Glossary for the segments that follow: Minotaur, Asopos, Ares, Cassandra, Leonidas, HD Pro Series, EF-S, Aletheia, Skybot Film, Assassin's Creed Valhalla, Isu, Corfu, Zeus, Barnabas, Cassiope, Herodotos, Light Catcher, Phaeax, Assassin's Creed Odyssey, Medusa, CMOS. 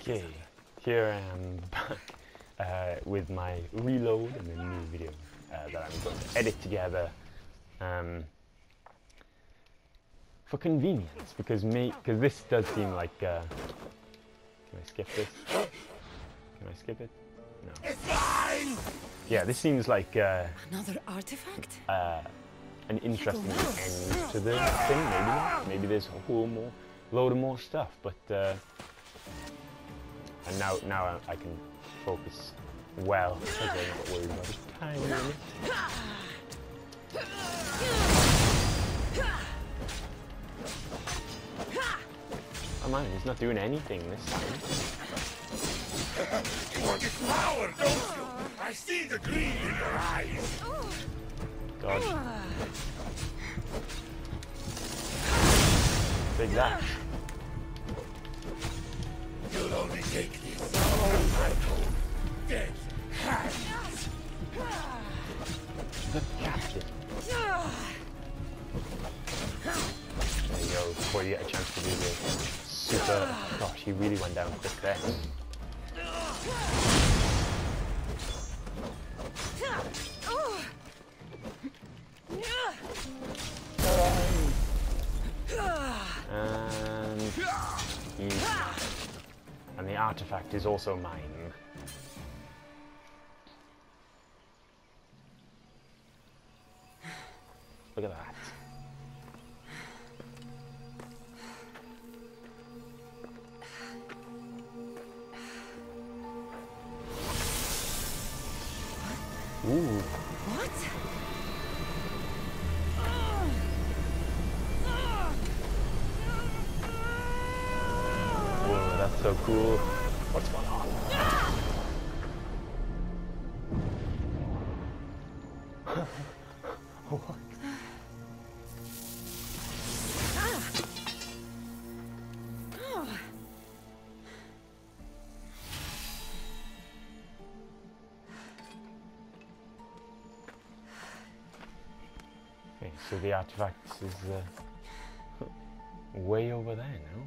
Okay, here I am back with my reload and a new video that I'm going to edit together for convenience, because this does seem like can I skip this? Can I skip it? No. It's mine! Yeah, this seems like another artifact. An interesting end to the thing. Maybe not. Maybe there's a whole load of more stuff. But and now I can focus well because I'm not worried about the time limit. Oh man, he's not doing anything this time. You want his power, don't you? I see the green in your eyes. God. Take that. You'll only take this. I told you. Dead hands. The captain. There you go, before you get a chance to do this. Super. Gosh, he really went down quick there. And the artifact is also mine. Look at that. Ooh. So cool. What's going on? What? Okay, so the artifact is way over there now.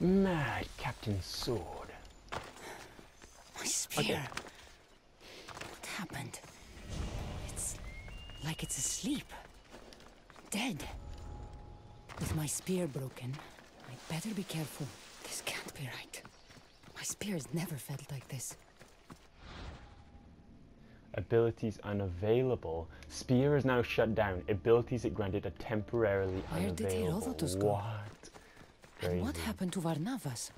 Mad Captain's sword. My spear. Okay. What happened? It's like it's asleep. Dead. With my spear broken, I better be careful. This can't be right. My spear's never felt like this. Abilities unavailable. Spear is now shut down. Abilities it granted are temporarily unavailable. Where did Herodotos go? What? Crazy. And what happened to Barnabas?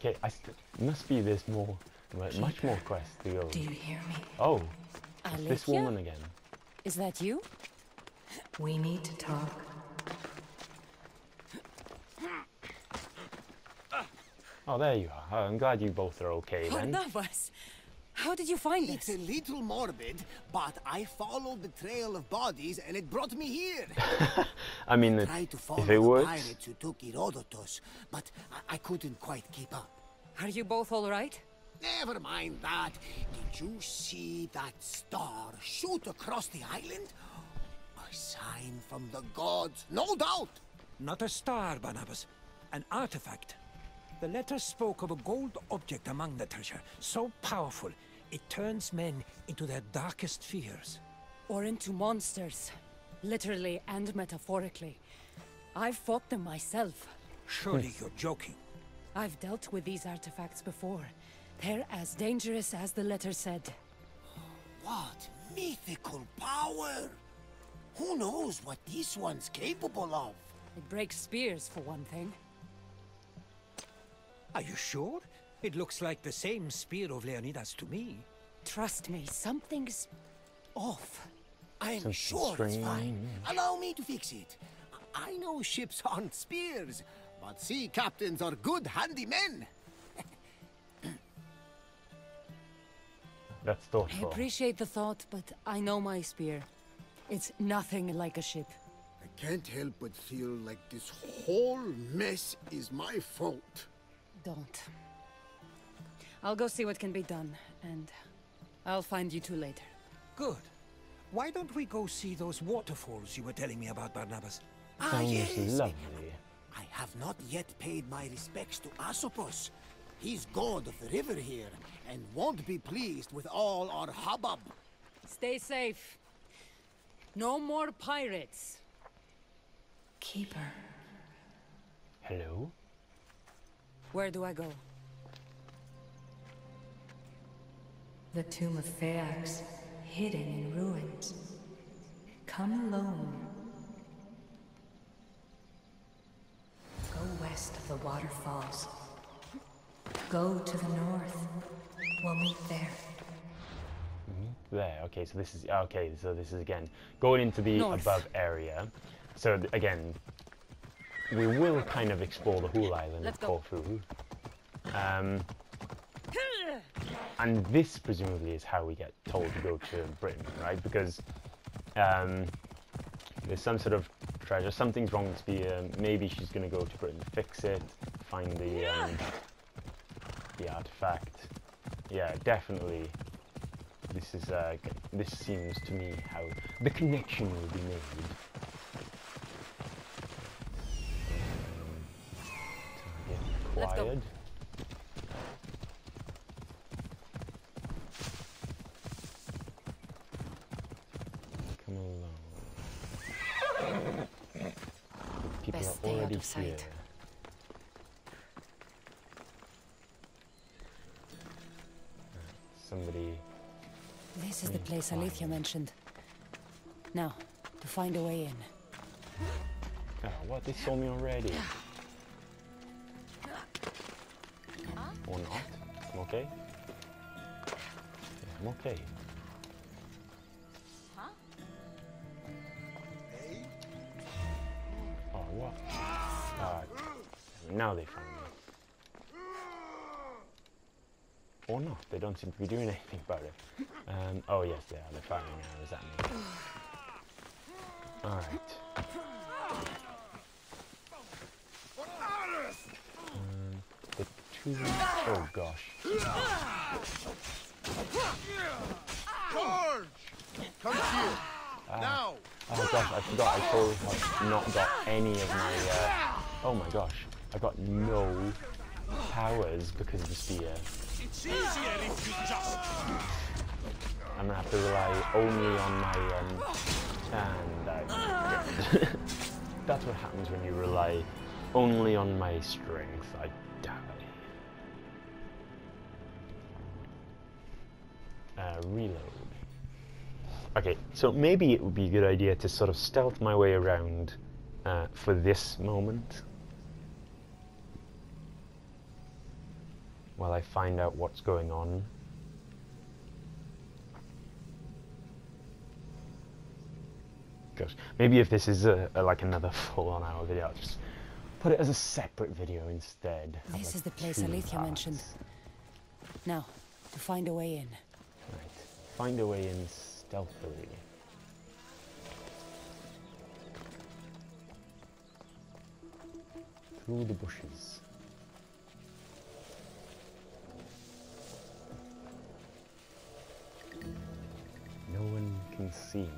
Okay, must be there's more, much more quests to go. Do you hear me? Oh, Aletheia? This woman again. Is that you? We need to talk. Oh, there you are. I'm glad you both are okay then. Barnabas, how did you find this? It's a little morbid, but I followed the trail of bodies and it brought me here. I mean, if it works. Pirates who took Herodotos, but I couldn't quite keep up. Are you both all right? Never mind that. Did you see that star shoot across the island? A sign from the gods, no doubt. Not a star, Barnabas. An artifact. The letter spoke of a gold object among the treasure, so powerful it turns men into their darkest fears. Or into monsters. Literally and metaphorically. I've fought them myself. Surely you're joking. I've dealt with these artifacts before. They're as dangerous as the letter said. What mythical power! Who knows what this one's capable of? It breaks spears, for one thing. Are you sure? It looks like the same spear of Leonidas to me. Trust me, something's off. I'm sure it's fine. Allow me to fix it. I know ships aren't spears, but sea captains are good handy men. That's thoughtful. I appreciate the thought, but I know my spear. It's nothing like a ship. Can't help but feel like this whole mess is my fault. Don't. I'll go see what can be done, and I'll find you two later. Good. Why don't we go see those waterfalls you were telling me about, Barnabas? Ah, yes. Lovely. I have not yet paid my respects to Asopos. He's god of the river here, and won't be pleased with all our hubbub. Stay safe. No more pirates. Keeper. Hello? Where do I go? The tomb of Phaeax, hidden in ruins. Come alone. Go west of the waterfalls. Go to the north. We'll meet there. There. Okay, so this is okay. So this is again going into the north. Above area. So again, we will kind of explore the whole island of Corfu. And this presumably is how we get told to go to Britain, right? Because there's some sort of treasure. Something's wrong with Spear. Maybe she's going to go to Britain to fix it, find the artifact. Yeah, definitely. This is this seems to me how the connection will be made. Let's go. Come along. People are already here. Somebody. This is the place Aletheia mentioned. Now, to find a way in. Oh, what? They saw me already. Or not. I'm okay. Yeah, I'm okay. Huh? Oh, what? Now they find me. Or not. They don't seem to be doing anything about it. Oh, yes, they are. They're firing arrows at me. Alright. Oh gosh. George! Come here! Now! Oh gosh, I forgot. I totally have not got any of my oh my gosh. I got no powers because of the spear. It's easier if you just I'm gonna have to rely only on my and I that's what happens when you rely only on my strength. I die. Reload. Okay, so maybe it would be a good idea to sort of stealth my way around for this moment. While I find out what's going on. Gosh, maybe if this is like another full-on-hour video, I'll just put it as a separate video instead. This is the place Aletheia mentioned. Now, to find a way in. Right. Find a way in stealthily. Through the bushes. No one can see me.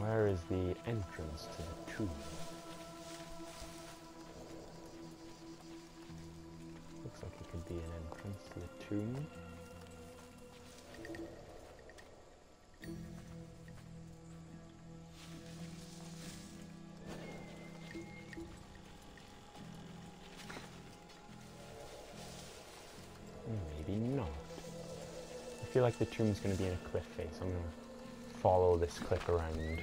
Where is the entrance to the tomb? Looks like it could be an entrance to the tomb. Maybe not. I feel like the tomb's going to be in a cliff face. I'm going to follow this cliff around.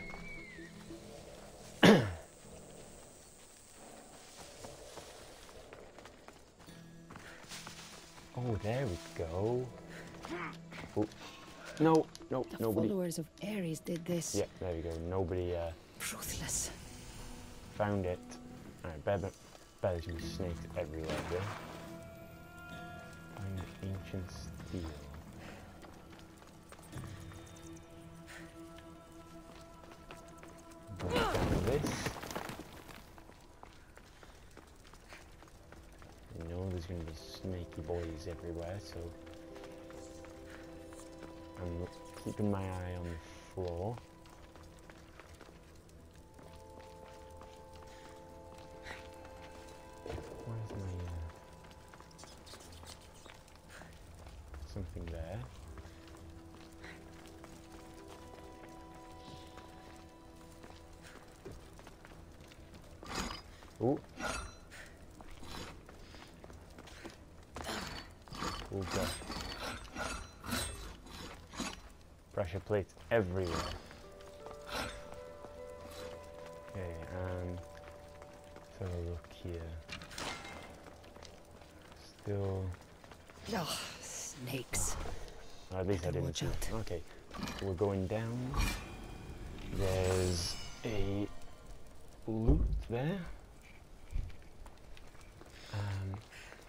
Oh, there we go. Oh. No, no, the nobody. The followers of Ares did this. Yeah, there we go. Nobody. Ruthless. Found it. All right, better. Basically snakes everywhere, bro. Find ancient steel. Break this. You know there's gonna be snaky boys everywhere, so I'm keeping my eye on the floor. Something there. Oh. Oh gosh. Pressure plates everywhere. Okay, let's have a look here. Still. No. Snakes. Or at least I didn't see it. Okay, we're going down. There's a loot there.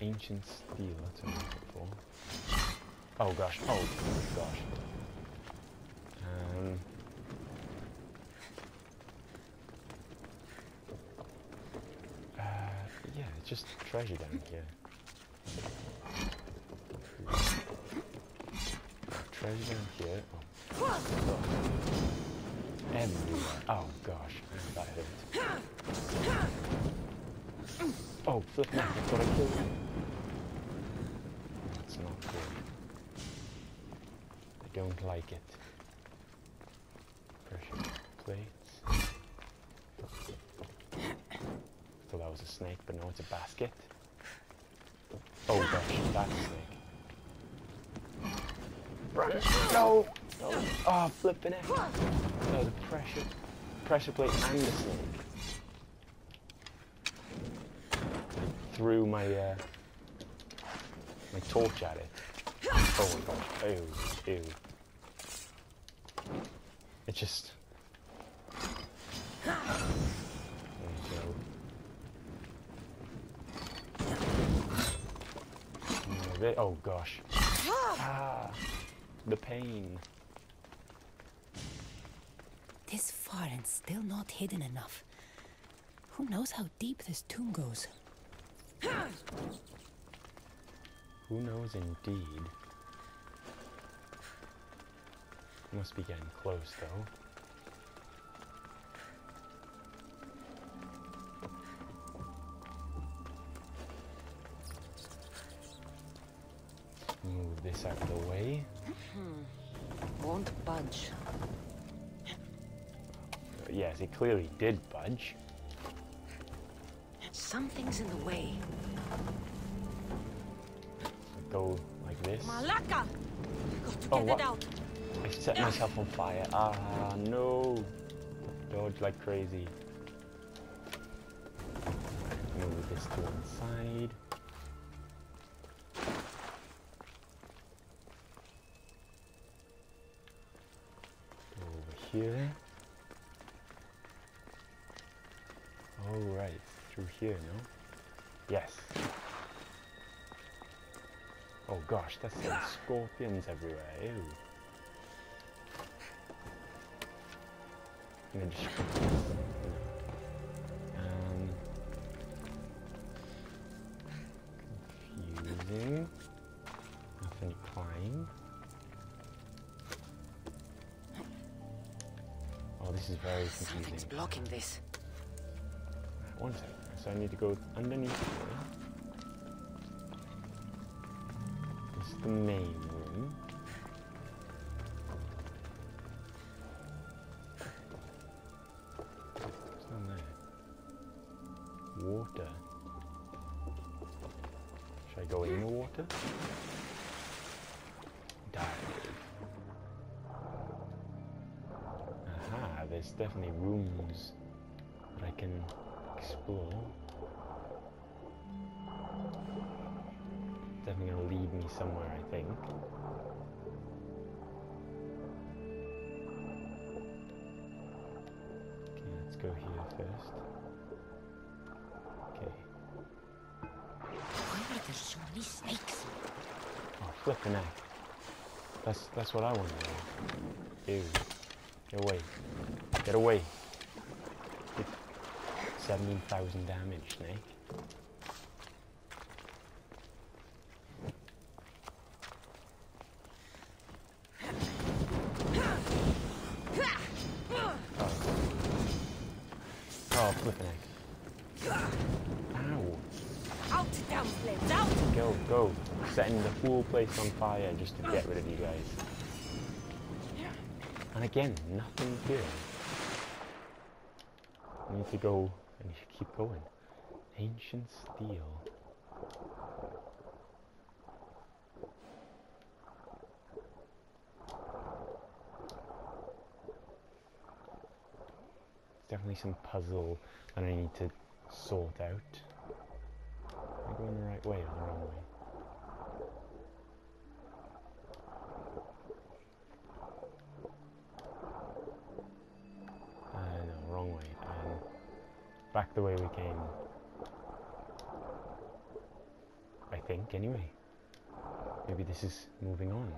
Ancient steel, that's what I'm looking for. Oh gosh, oh gosh. Yeah, just treasure down here. Treasure down here. Oh. Everywhere. Oh gosh, that hurt. Oh, flip me. I thought I killed him. That's not good. I don't like it. Pressure plates. Thought that was a snake, but no, it's a basket. Oh gosh, that's a snake. No! No! Oh, flipping it! No, the pressure plate and the snake. I threw my my torch at it. Oh my gosh! Ew! Ew! It just. There we go. There. Oh gosh! Ah! The pain. This far and still not hidden enough. Who knows how deep this tomb goes? Who knows indeed. Must be getting close though. Move this out of the way. Won't budge. Yes, it clearly did budge. Something's in the way. Go like this. Malaka! Got to get it out. I set myself on fire. Ah, no. Dodge like crazy. Move this to one side. Here. Oh right, through here, no? Yes. Oh gosh, that's like scorpions everywhere. Ew. I'm gonna just confusing. Nothing to climb. This is very confusing. Something's blocking this. One second. So I need to go underneath here. This is the main room. What's down there? Water. Should I go in the water? There's definitely rooms that I can explore. Definitely gonna lead me somewhere, I think. Okay, let's go here first. Okay. these snakes. Oh, flippin' heck. That's what I want to do. Ew. Get away. Get away. 17,000 damage, snake. Oh, flippin' heck. Ow. Out, down, flames, out! Go, go. Setting the whole place on fire just to get rid of you guys. And again, nothing here. I need to go and keep going. Ancient steel. Definitely some puzzle that I need to sort out. Am I going the right way or the wrong way? No, wrong way. And back the way we came. I think, anyway. Maybe this is moving on.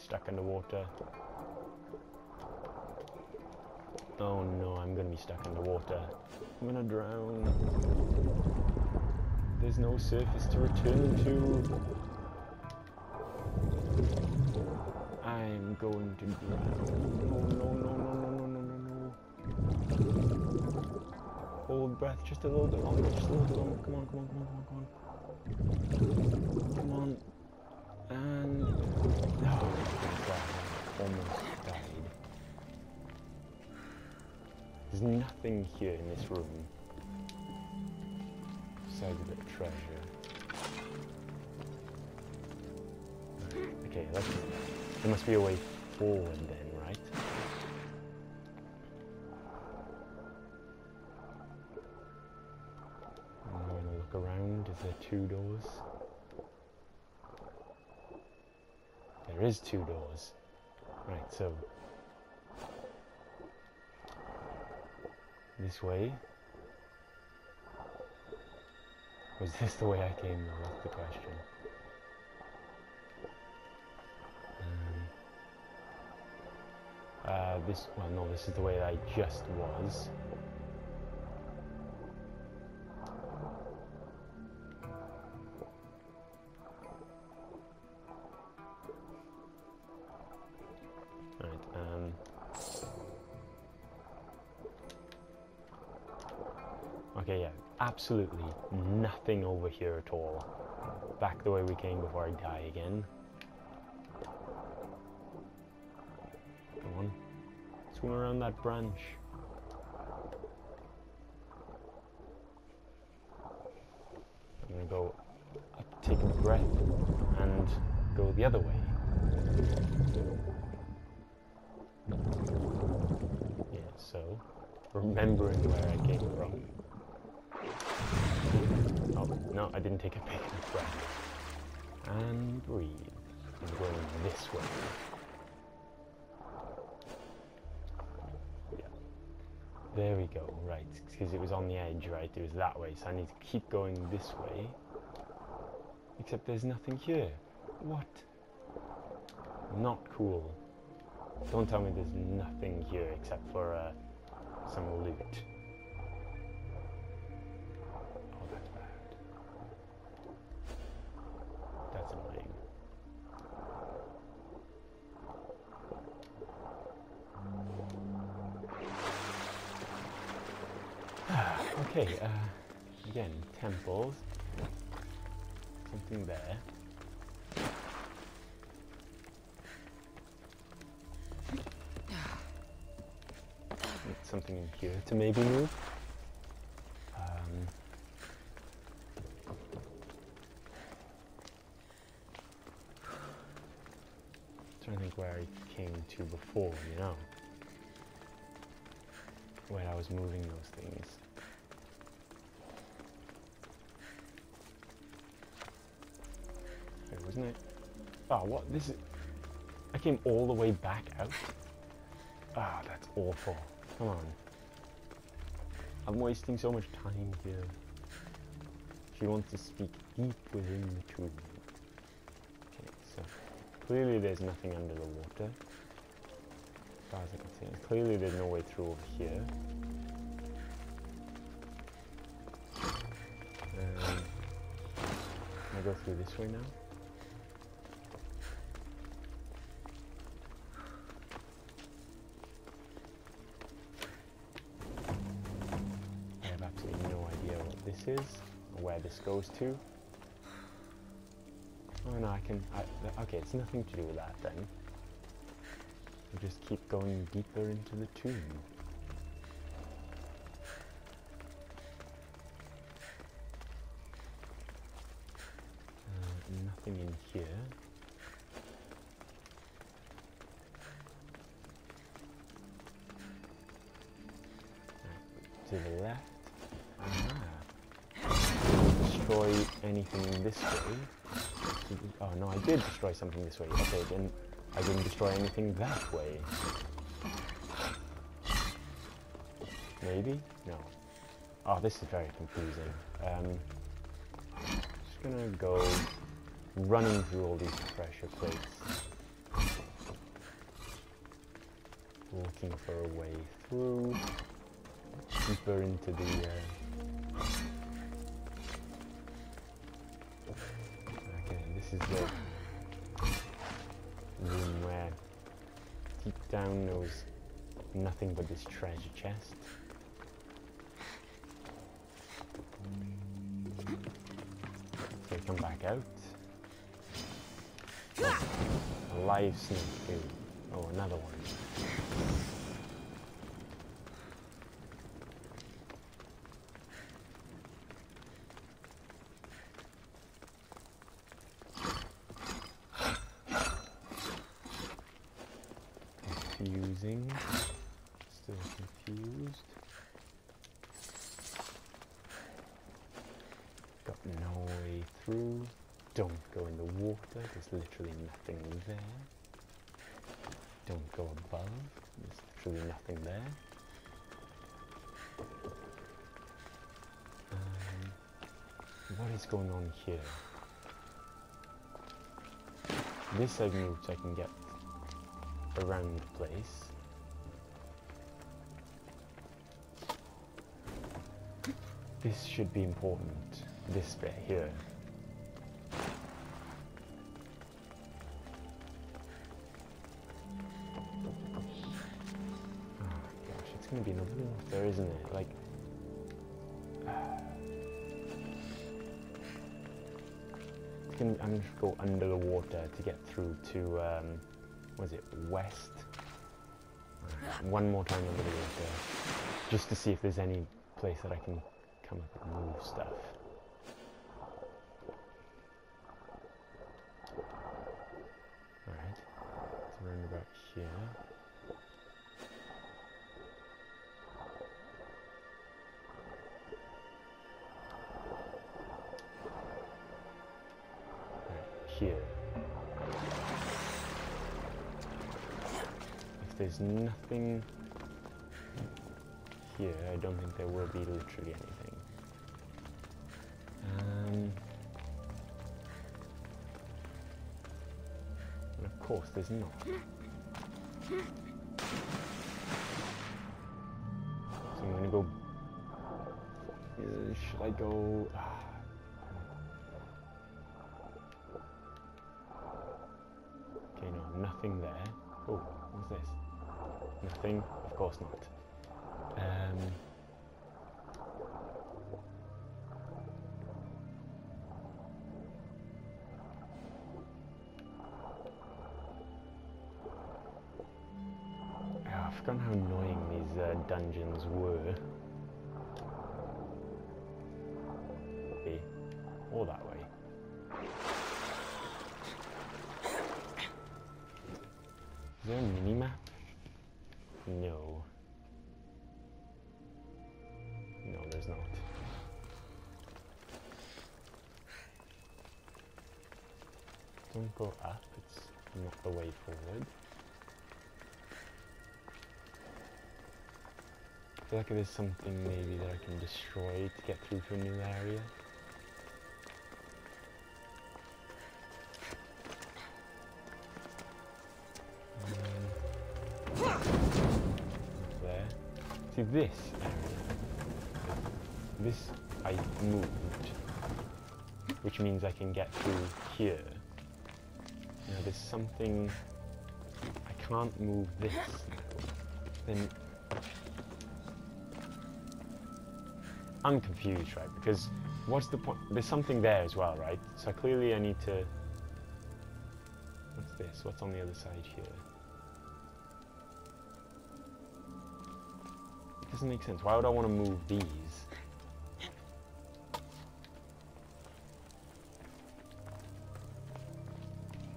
Stuck underwater. Oh no, I'm gonna be stuck underwater. I'm gonna drown. There's no surface to return to. I'm going to drown. No, no, no, no, no, no, no, no, no. Hold breath just a little bit longer, just a little bit longer. Come on, come on, come on, come on, come on. And no, almost died. There's nothing here in this room besides a bit of treasure. Okay, let's, there must be a way forward then, right? I'm going to look around. Is there two doors? There is two doors. Right, so this way. Was this the way I came though? That's the question. This, well no, this is the way that I just was. Absolutely nothing over here at all. Back the way we came before I die again. Come on. Swim around that branch. I'm gonna go up, take a breath, and go the other way. Yeah, so remembering where I came from. No, I didn't take a big enough breath. And breathe. I'm going this way. Yeah. There we go, right. Because it was on the edge, right? It was that way, so I need to keep going this way. Except there's nothing here. What? Not cool. Don't tell me there's nothing here except for some loot. Okay, again, temples. Something there. Something in here to maybe move. Trying to think where I came to before, you know. When I was moving those things. wasn't it? Oh, what? This is... I came all the way back out. Ah, oh, that's awful. Come on. I'm wasting so much time here. She wants to speak deep within the tree. Okay, so clearly there's nothing under the water. As far as I can see. Clearly there's no way through over here. Can I go through this way now? Is where this goes to. Oh no, I can. Okay, it's nothing to do with that then. We'll just keep going deeper into the tomb. Nothing in here. To the left. Anything this way. Oh no, I did destroy something this way. Okay, then I didn't destroy anything that way. Maybe? No. Oh, this is very confusing. Just gonna go running through all these pressure plates. Looking for a way through. Deeper into the... This is the room where deep down there was nothing but this treasure chest. So come back out. Oh, a live snake too. Oh, another one. Still confused. Got no way through. Don't go in the water. There's literally nothing there. Don't go above. There's literally nothing there. What is going on here? This I've moved so I can get around the place. This should be important, this bit here. Oh gosh, it's gonna be another one up there, isn't it? Like, I'm gonna go under the water to get through to, was it west? One more time under the water, just to see if there's any place that I can up and move stuff. Alright, let's run about here. Right, here. If there's nothing here, I don't think there will be literally anything. And of course there's not. So I'm gonna go... should I go... Okay, no, nothing there. Oh, what's this? Nothing? Of course not. I forgot how annoying these dungeons were. Okay. All that way. Is there a mini-map? No. No, there's not. don't go up, it's not the way forward. I feel like there's something maybe that I can destroy to get through to a new area. There. See this area. This I moved, which means I can get through here. Now there's something, I can't move this now. Then I'm confused, right? Because what's the point? There's something there as well, right? So clearly I need to. What's this? What's on the other side here? It doesn't make sense. Why would I want to move these?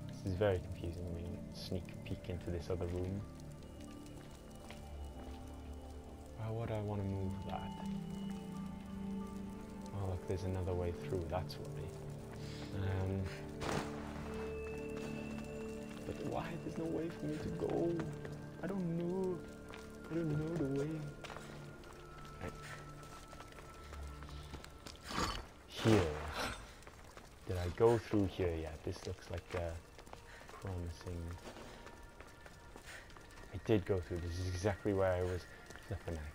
This is very confusing. I mean, sneak peek into this other room. Why would I want to move that? Oh look, there's another way through, that's why. But why? There's no way for me to go. I don't know. I don't know the way. Right. Here. Did I go through here yet? This looks like a promising. I did go through. This is exactly where I was flipping at.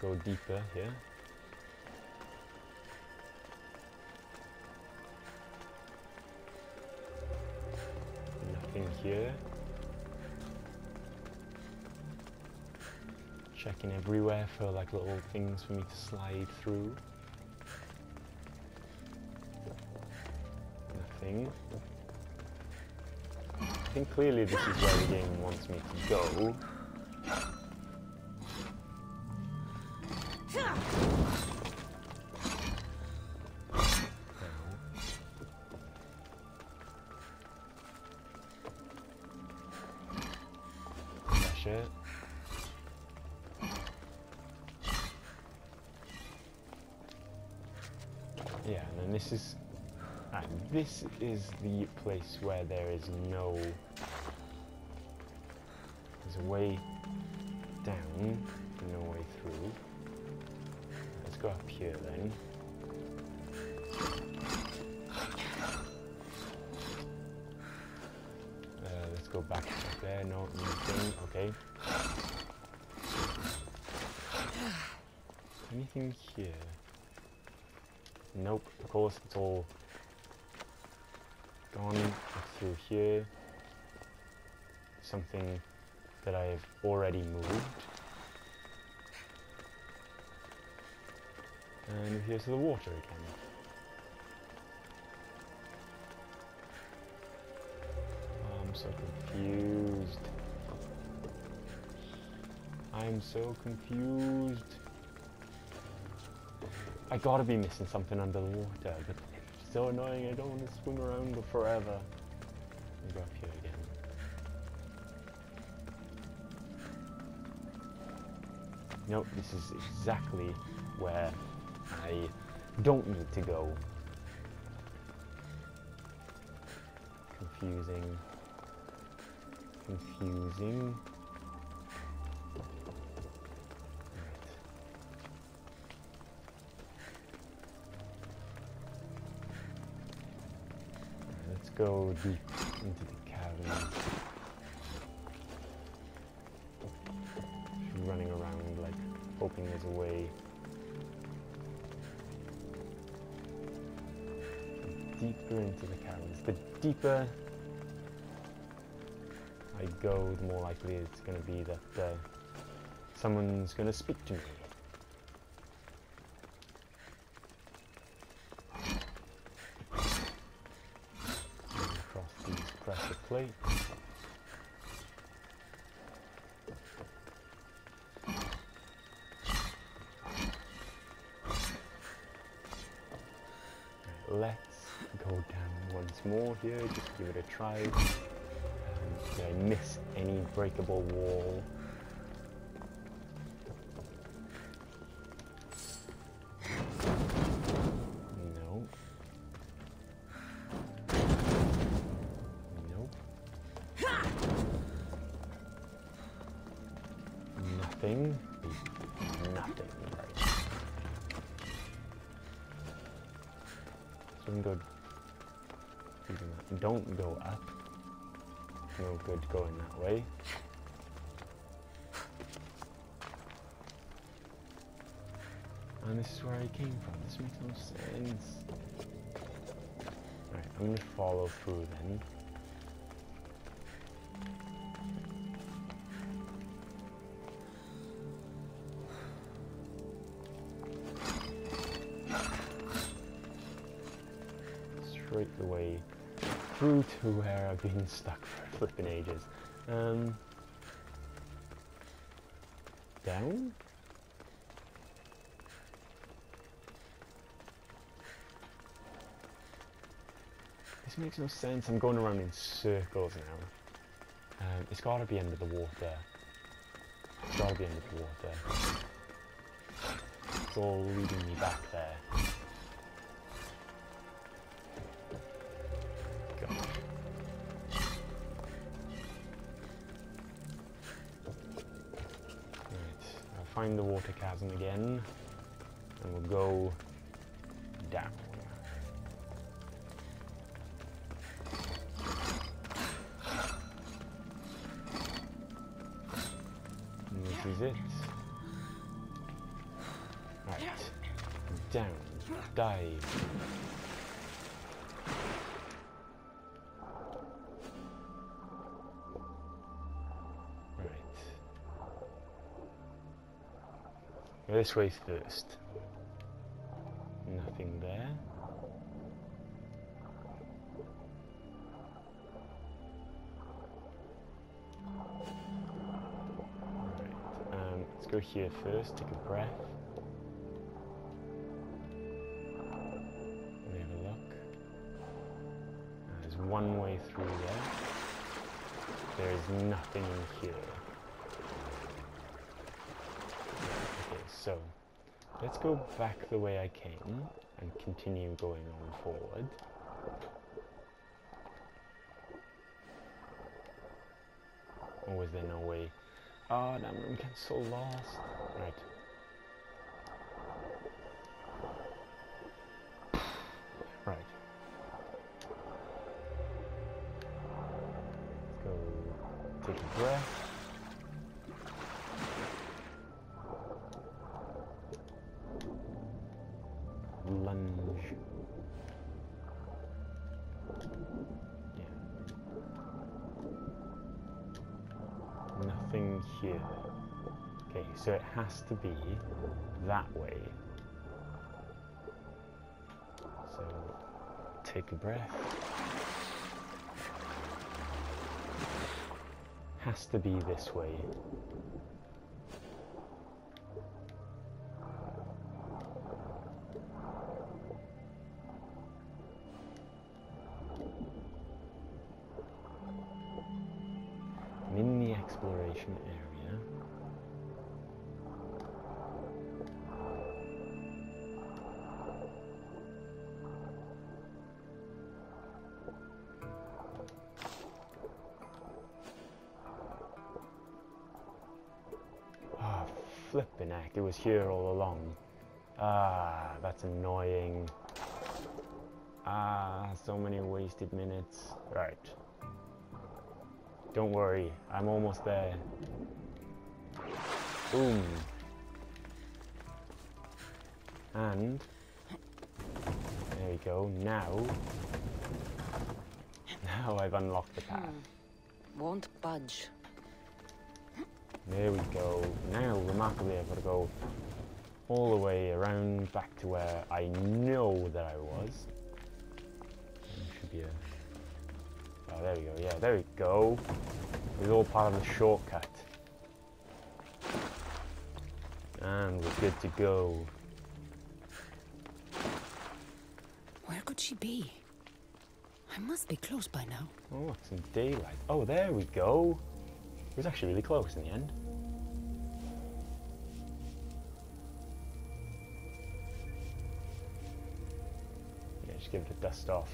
Go deeper here. Nothing here. Checking everywhere for like little things for me to slide through. Nothing. I think clearly this is where the game wants me to go. This is the place where there is no. There's a way down, no way through. Let's go up here then. Let's go back up there. No, nothing. Okay. Anything here? Nope. Of course, it's all. Gone through here, something that I have already moved, and here's the water again. Oh, I'm so confused. I'm so confused. I gotta be missing something under the water, but so annoying, I don't want to swim around forever. Let me go up here again. Nope, this is exactly where I don't need to go. Confusing. Confusing. Go deep into the cavern. She's running around like hoping there's a way deeper into the caverns. The deeper I go, the more likely it's going to be that someone's going to speak to me. Plate. Let's go down once more here, just give it a try. Did I miss any breakable wall? nothing. Nothing, right. So we can go... Don't go up. No good going that way. And this is where I came from. This makes no sense. Alright, I'm gonna follow through then. Straight the way through to where I've been stuck for flipping ages. Down? This makes no sense. I'm going around in circles now. It's gotta be under the water. It's gotta be under the water. It's all leading me back there. Right. I'll find the water chasm again, and we'll go down. This is it. Right. Down. Dive. Right. Go this way first. Nothing there. Go here first, take a breath. Let me have a look. There's one way through there. There is nothing in here. Okay, so let's go back the way I came and continue going on forward. Or was there no way? Oh, damn, I'm getting so lost. Right. Right. Let's go take a breath. Lunge. Nothing here. Okay, so it has to be that way. So take a breath. Has to be this way. Area. Ah, oh, flippin' heck, it was here all along. Ah, that's annoying. Ah, so many wasted minutes. Right. Don't worry, I'm almost there. Boom. And there we go. Now I've unlocked the path. Won't budge. There we go. Now, remarkably, I've got to go all the way around back to where I know that I was. There should be a... Oh, there we go. Yeah, there we go. It was all part of the shortcut. And we're good to go. Where could she be? I must be close by now. Oh, look, some daylight. Oh, there we go. It was actually really close in the end. Yeah, just give it a dust off.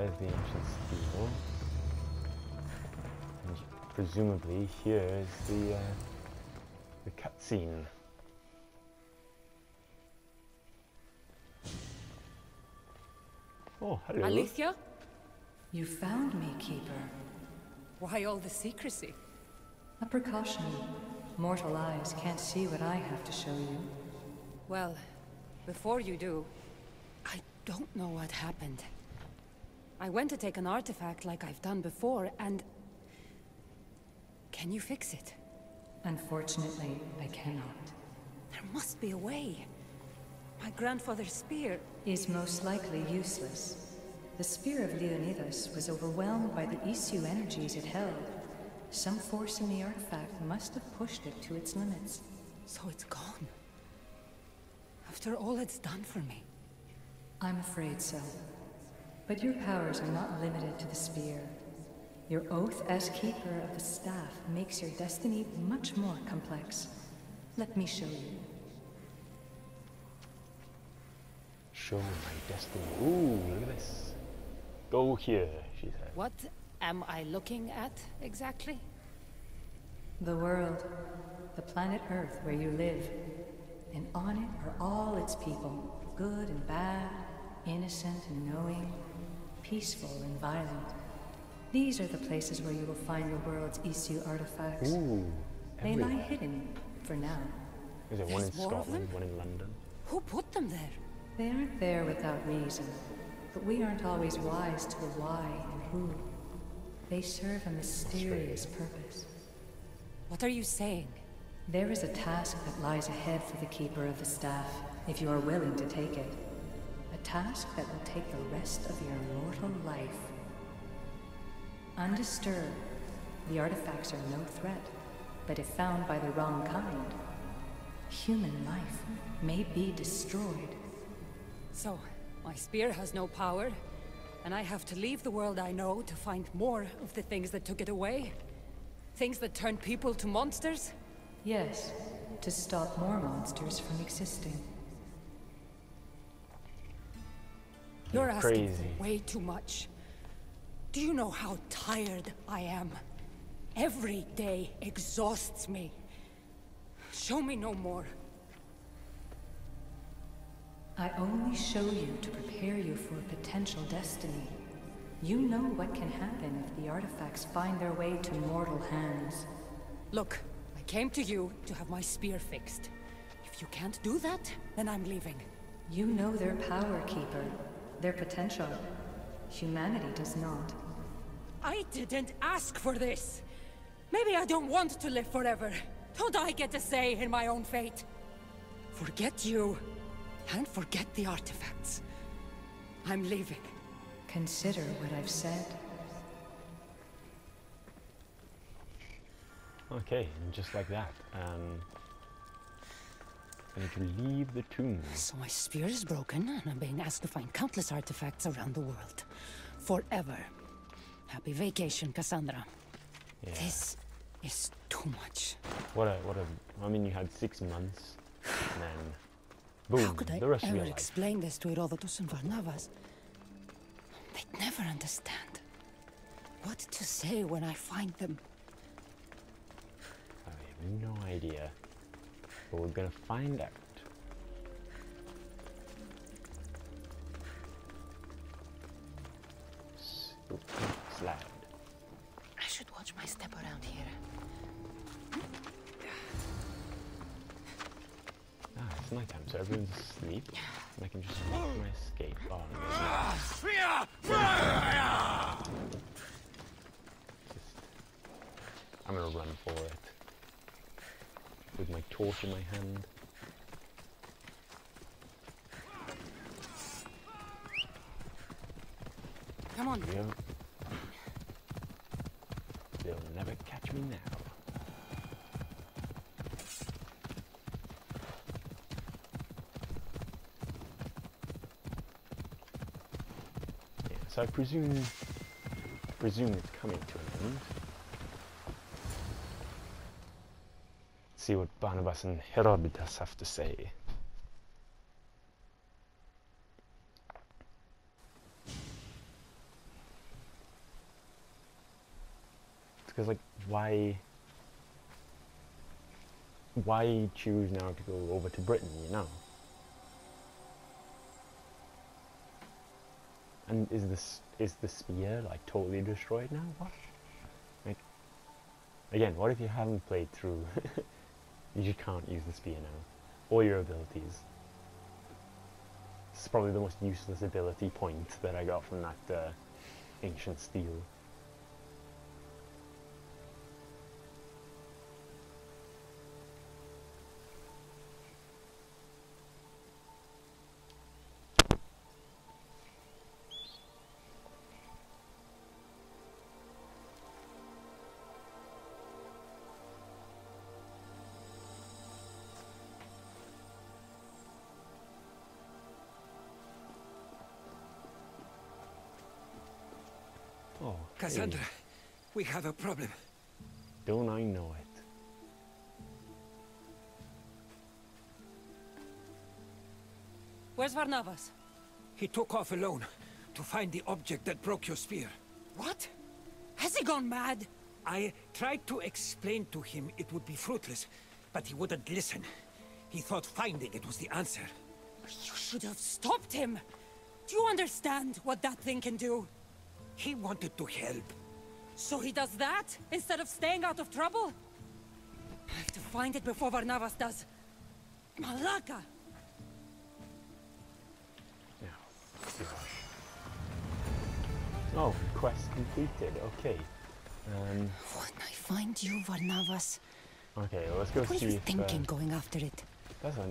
There's the ancient steel. And presumably here is the cutscene. Oh, hello. Aletheia? You found me, Keeper. Why all the secrecy? A precaution. Mortal eyes can't see what I have to show you. Well, before you do, I don't know what happened. I went to take an artifact like I've done before, and... Can you fix it? Unfortunately, I cannot. There must be a way. My grandfather's spear... is most likely useless. The spear of Leonidas was overwhelmed by the Isu energies it held. Some force in the artifact must have pushed it to its limits. So it's gone. After all it's done for me. I'm afraid so. But your powers are not limited to the spear. Your oath as keeper of the staff makes your destiny much more complex. Let me show you. Show me my destiny. Ooh, look at this. Go here, she said. What am I looking at, exactly? The world. The planet Earth where you live. And on it are all its people. Good and bad, innocent and knowing, peaceful and violent. These are the places where you will find the world's Isu artifacts. Ooh, they lie hidden, for now. Is there one in Scotland, one in London? Who put them there? They aren't there without reason. But we aren't always wise to the why and who. They serve a mysterious purpose. What are you saying? There is a task that lies ahead for the Keeper of the Staff, if you are willing to take it. A task that will take the rest of your mortal life. Undisturbed, the artifacts are no threat, but if found by the wrong kind, human life may be destroyed. So... my spear has no power, and I have to leave the world I know to find more of the things that took it away? Things that turn people to monsters? Yes, to stop more monsters from existing. You're asking for way too much. Do you know how tired I am? Every day exhausts me. Show me no more. I only show you to prepare you for a potential destiny. You know what can happen if the artifacts find their way to mortal hands. Look, I came to you to have my spear fixed. If you can't do that, then I'm leaving. You know their power, Keeper. Their potential. Humanity does not. I didn't ask for this! Maybe I don't want to live forever. Don't I get a say in my own fate? Forget you. And forget the artifacts. I'm leaving. Consider what I've said. Okay, and just like that, I need to leave the tomb. So my spear is broken, and I'm being asked to find countless artifacts around the world. Forever. Happy vacation, Cassandra. Yeah. This is too much. I mean, you had 6 months, and then... boom, how could I ever explain this to Herodotos and Barnabas? They'd never understand. What to say when I find them? I have no idea. But we're gonna find out. Slide. I should watch my step around here. It's nighttime, so everyone's asleep, and I can just make my escape. Oh, no. I'm gonna run for it with my torch in my hand. Come on, they'll never catch me now. So I presume it's coming to an end. Let's see what Barnabas and Herodotos have to say. Because, like, why choose now to go over to Britain, you know? And is the spear, like, totally destroyed now? What? Like, again, what if you haven't played through? You just can't use the spear now. All your abilities. This is probably the most useless ability point that I got from that ancient steel. Cassandra, we have a problem. Don't I know it? Where's Barnabas? He took off alone to find the object that broke your spear. What? Has he gone mad? I tried to explain to him it would be fruitless, but he wouldn't listen. He thought finding it was the answer. You should have stopped him. Do you understand what that thing can do? He wanted to help. So he does that, instead of staying out of trouble? I have to find it before Barnabas does. Malaka! Yeah. Oh, quest completed, okay. When I find you, Barnabas... Okay, well, let's go see if... What are you thinking going after it? That's a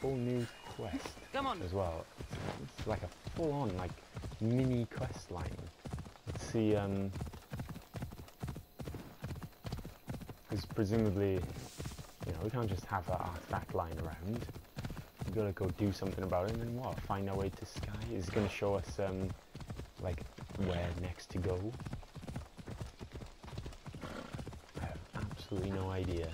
full new quest. Come on. As well. It's like a full-on, like, mini quest line. Let's see, because presumably, you know, we can't just have that artifact lying around. We've got to go do something about it, and then what? Find our way to Sky? Is it going to show us, like, where next to go? I have absolutely no idea.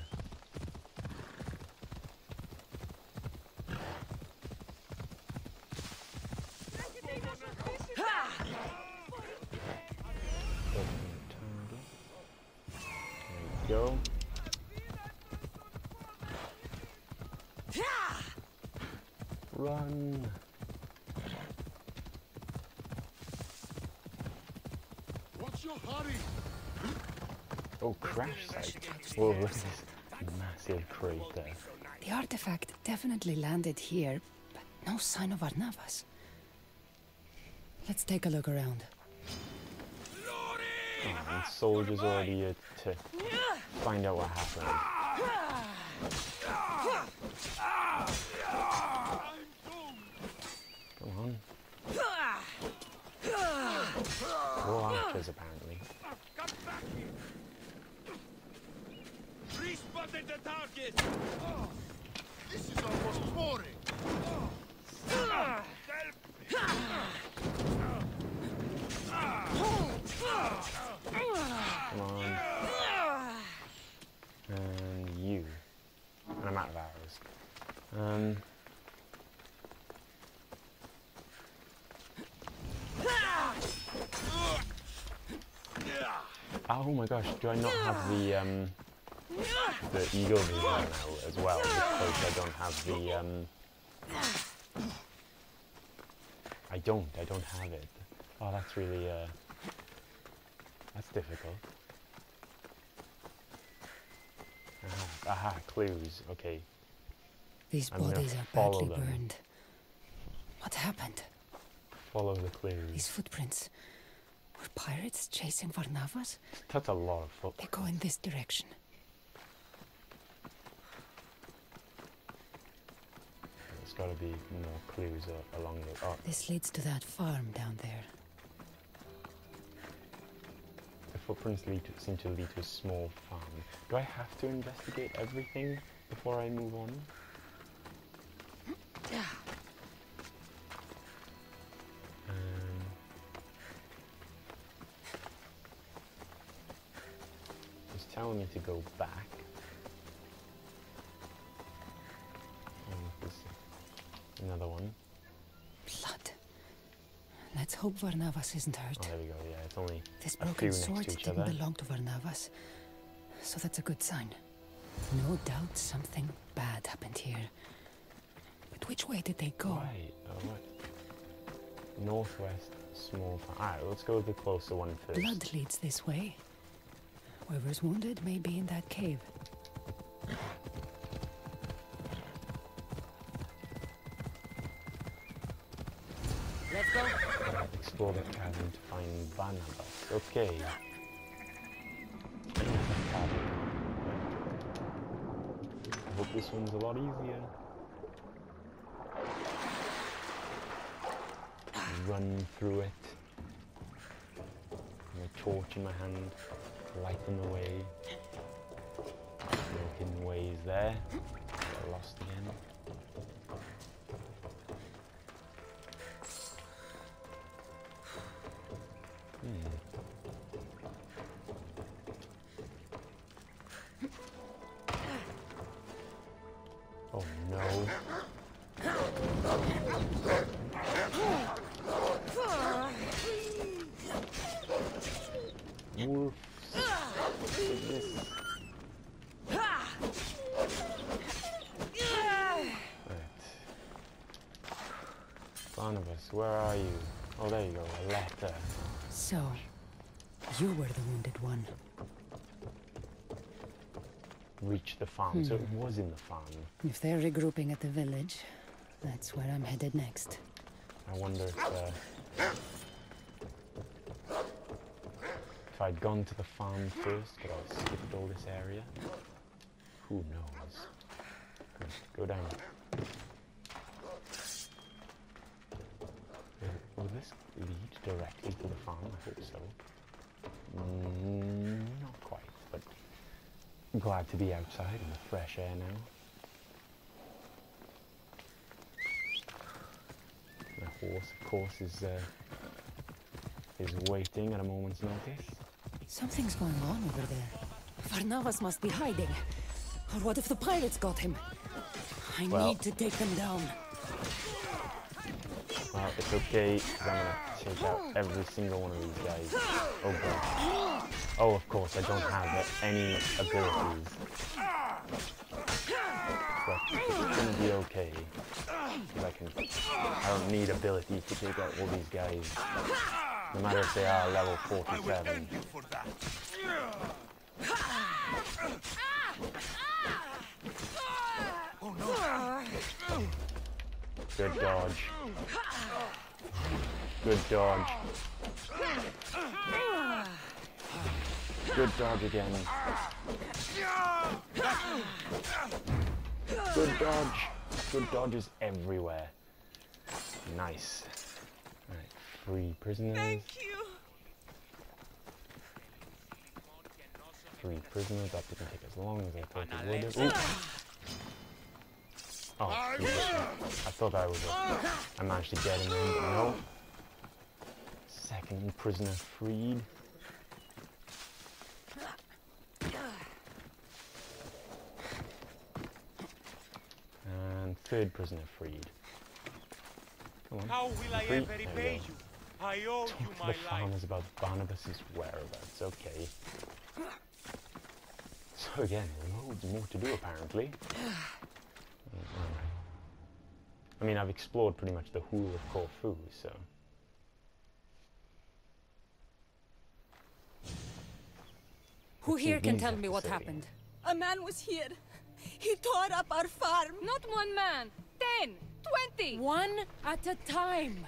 Whoa, look at this massive crate there. The artifact definitely landed here, but no sign of Barnabas. Let's take a look around. Oh, and soldiers already here to find out what happened. Come on. All archers, apparently. The target. Oh, this is almost boring. Come on. And you. And I'm out of arrows. Oh my gosh, do I not have the ego is now as well, because I don't have it. Oh, that's really, that's difficult. Aha, clues, okay. These bodies are badly burned. What happened? Follow the clues. These footprints. Were pirates chasing Barnabas? That's a lot of footprints. They go in this direction. Gotta be more clues along the arc. This leads to that farm down there. The footprints seem to lead to a small farm. Do I have to investigate everything before I move on? It's telling me to go back. Another one. Blood. Let's hope Barnabas isn't hurt. Oh, there we go. Yeah, it's only this broken sword didn't belong to Barnabas, so that's a good sign. No doubt something bad happened here. But which way did they go? Right. Oh, right. Northwest, small town. Alright, let's go with the closer one first. Blood leads this way. Whoever's wounded may be in that cave. Let's go. Explore the cavern to find Barnabas. Okay. I hope this one's a lot easier. Run through it. My torch in my hand, lighting the way. No hidden ways there. Got lost again. Oh no. Wolf. Barnabas, where are you? Oh, there you go, a letter. So, you were the wounded one. Reach the farm, so it was in the farm. If they're regrouping at the village, that's where I'm headed next. I wonder if I'd gone to the farm first, could I have skipped all this area? Who knows? Let's go down. Will this lead directly to the farm? I hope so. Not quite, but I'm glad to be outside in the fresh air now. The horse, of course, is waiting at a moment's notice. Something's going on over there. Barnabas must be hiding. Or what if the pirates got him? I need to take them down. Well, it's okay, because I'm going to take out every single one of these guys. Oh, God. Oh, of course, I don't have any abilities. But it's going to be okay. Because I don't need abilities to take out all these guys. No matter if they are level 47. Oh no! Good dodge. Good dodge. Good dodge again. Good dodge. Good dodges everywhere. Nice. Right. Three prisoners. Thank you. Three prisoners. That didn't take as long as I thought it would. Ooh. Oh, I thought I was up. I managed to get him in, but no. Second prisoner freed. And third prisoner freed. Come on. How will I ever repay you? I owe you my life. Talk to the farmers about Barnabas's whereabouts. Okay. So again, loads more to do apparently. I mean, I've explored pretty much the whole of Corfu, so. Who here can tell me what happened? A man was here. He tore up our farm. Not one man. 10, 20. One at a time.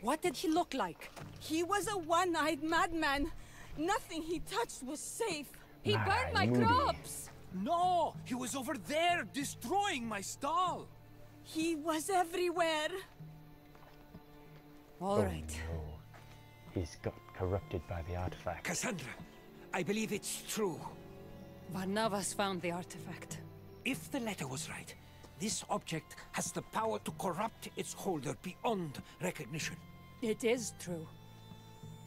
What did he look like? He was a one-eyed madman. Nothing he touched was safe. He burned my crops. No, he was over there destroying my stall. He was everywhere. All right. No. He's got corrupted by the artifact. Cassandra, I believe it's true. Barnabas found the artifact. If the letter was right, this object has the power to corrupt its holder beyond recognition. It is true.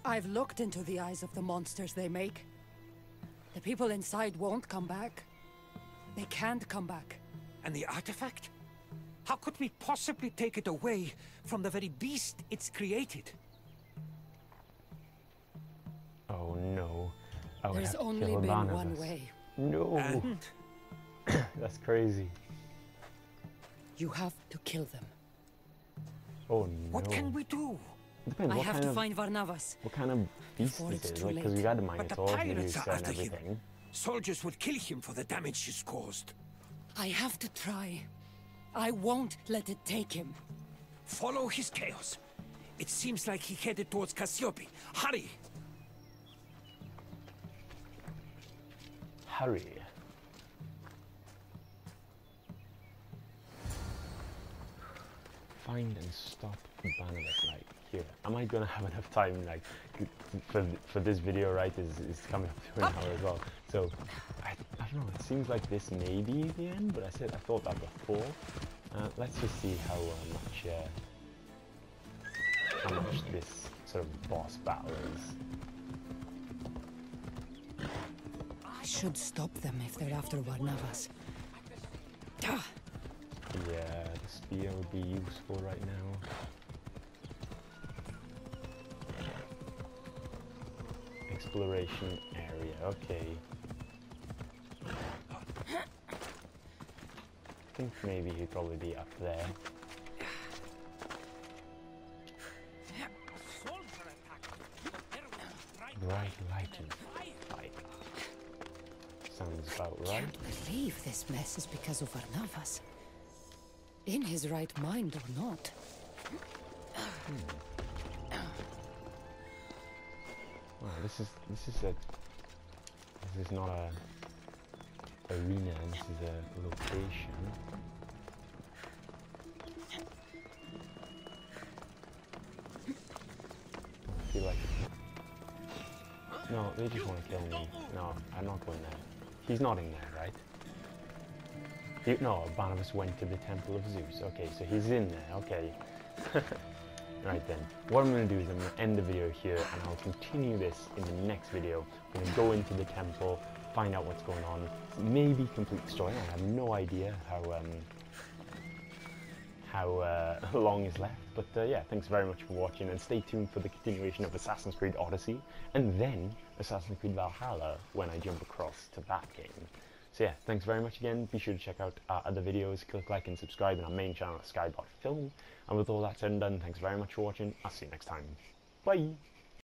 I've looked into the eyes of the monsters they make. The people inside won't come back. They can't come back. And the artifact? How could we possibly take it away from the very beast it's created? Oh no. I would There's have to only kill been Barnabas. One way. No. And that's crazy. You have to kill them. Oh no. What can we do? Depends. I have to find Barnabas. What kind of beast it is? Like, because we got the Minotaur, Medusa, and after everything. Him. Soldiers would kill him for the damage he's caused. I have to try. I won't let it take him. Follow his chaos. It seems like he headed towards Cassiope. Hurry! Hurry. Find and stop Barnabas. Like, here. Am I gonna have enough time? Like, for this video, right? Is coming up to an hour as well. So, I don't know. It seems like this may be the end, but I thought that before. Let's just see how much this sort of boss battle is. I should stop them if they're after Barnabas. Yeah, the spear would be useful right now. Exploration area, okay. I think maybe he'd probably be up there. Bright lighting. Sounds about right. I can't believe this mess is because of Barnabas. In his right mind or not. Wow, this is not a arena, this is a location. I feel like... No, they just want to kill me. No, I'm not going there. He's not in there, right? He, no, Barnabas went to the Temple of Zeus. Okay, so he's in there, okay. Right then, what I'm going to do is I'm going to end the video here and I'll continue this in the next video. We're going to go into the temple, find out what's going on, maybe complete the story. I have no idea how long is left, but yeah, thanks very much for watching, and stay tuned for the continuation of Assassin's Creed Odyssey, and then Assassin's Creed Valhalla when I jump across to that game. So yeah, thanks very much again, be sure to check out our other videos, click like and subscribe on our main channel, Skybot Film, and with all that said and done, thanks very much for watching, I'll see you next time, bye!